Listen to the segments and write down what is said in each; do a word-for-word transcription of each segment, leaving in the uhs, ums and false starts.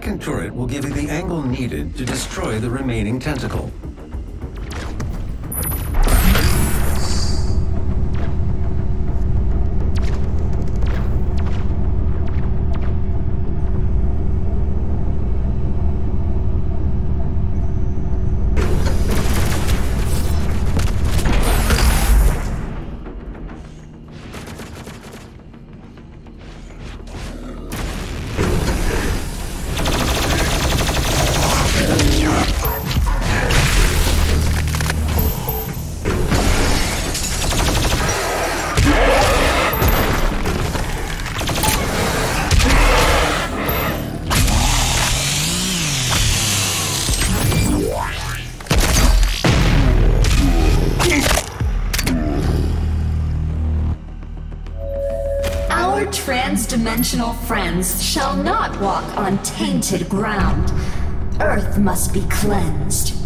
second turret will give you the angle needed to destroy the remaining tentacle. Dimensional friends shall not walk on tainted ground. Earth must be cleansed.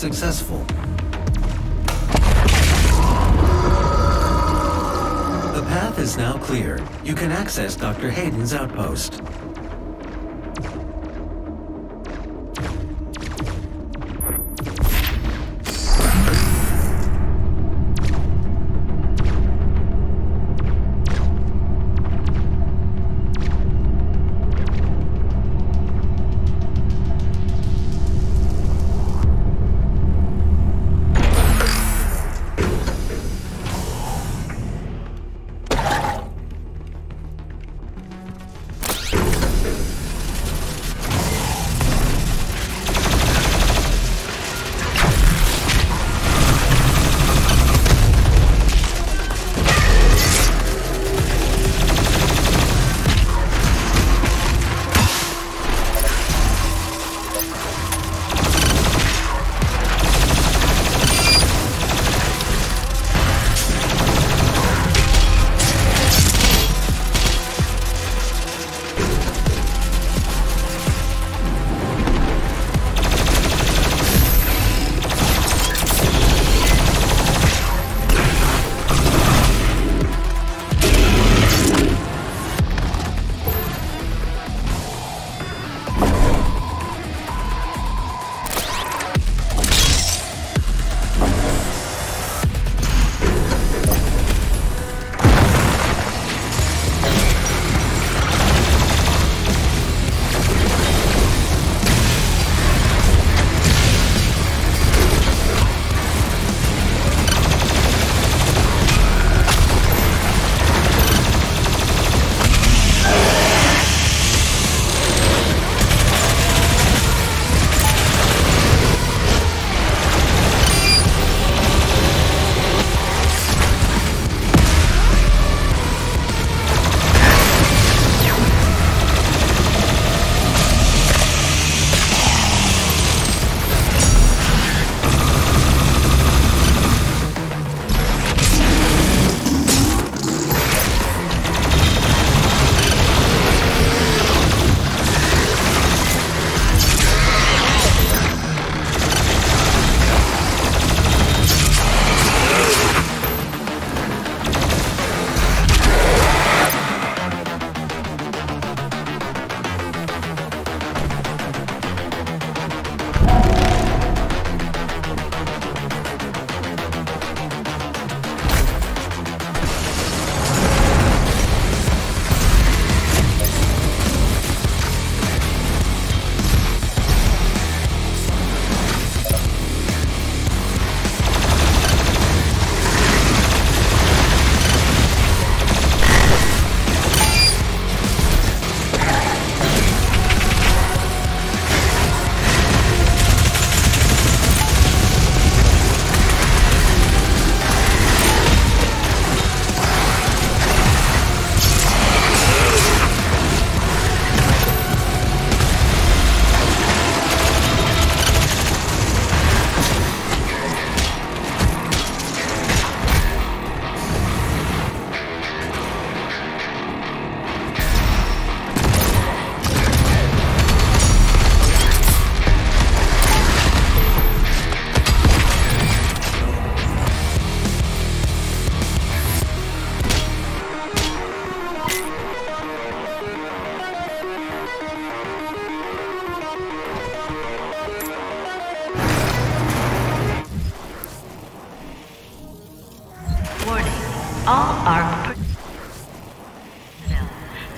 successful. The path is now clear. You can access Doctor Hayden's outpost.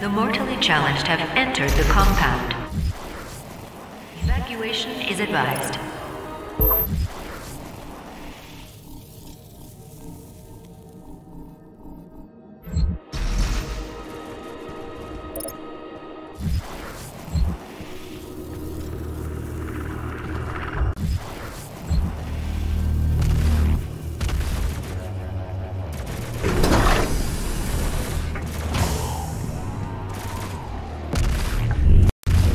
The mortally challenged have entered the compound. Evacuation is advised.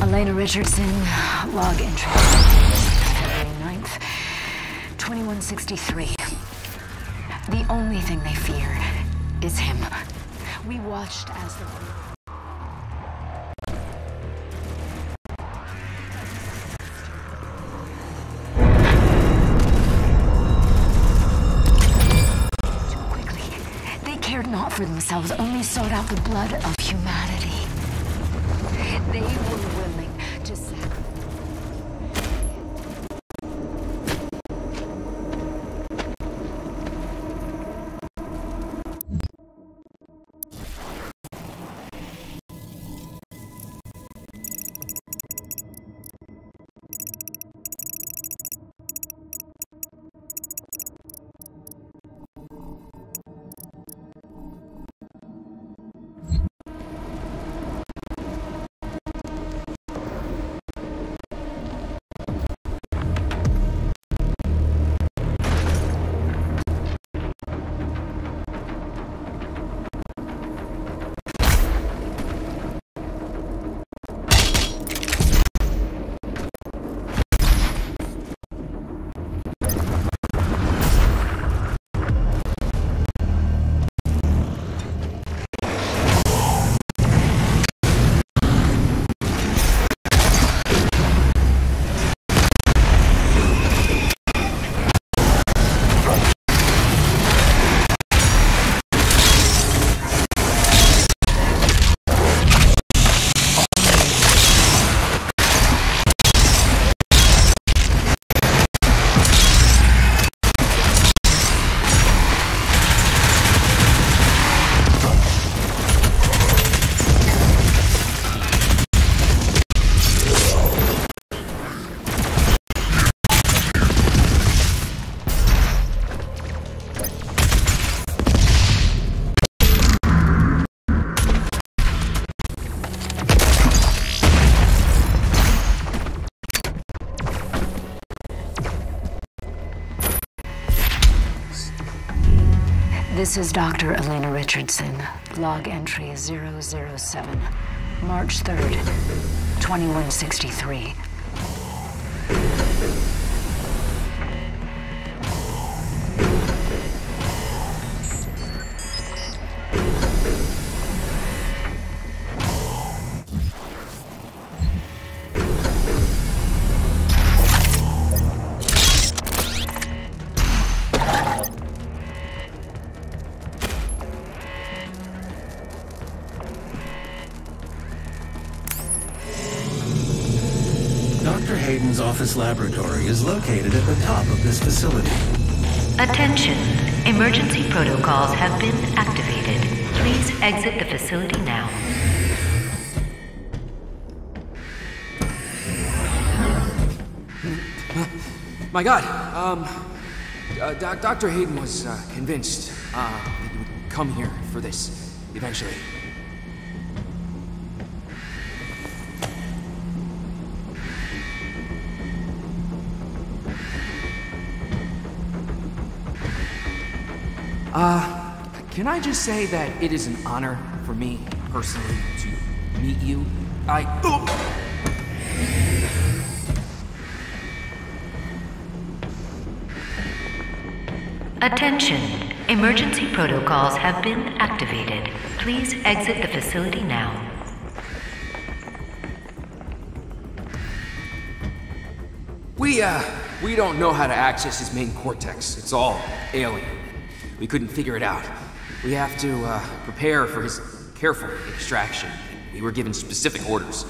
Elena Richardson, log entry, May ninth, twenty-one sixty-three. The only thing they fear is him. We watched as the... for themselves only sought out the blood of humanity. They were willing to sacrifice. This is Doctor Elena Richardson, log entry zero zero seven, March third, twenty-one sixty-three. Doctor Hayden's office laboratory is located at the top of this facility. Attention! Emergency protocols have been activated. Please exit the facility now. My God! Um, uh, doc Doctor Hayden was uh, convinced uh, he would come here for this eventually. Uh, can I just say that it is an honor for me, personally, to meet you? I... Oh. Attention! Emergency protocols have been activated. Please exit the facility now. We, uh, we don't know how to access his main cortex. It's all alien. We couldn't figure it out. We have to uh, prepare for his careful extraction. We were given specific orders.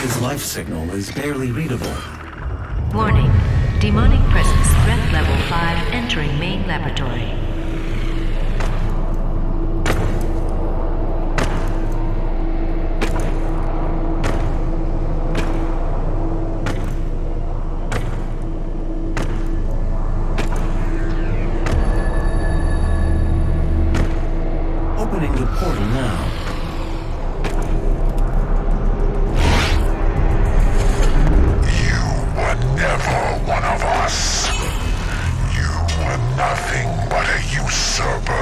His life signal is barely readable. Warning. Demonic presence threat level five entering main laboratory. Nothing but a usurper.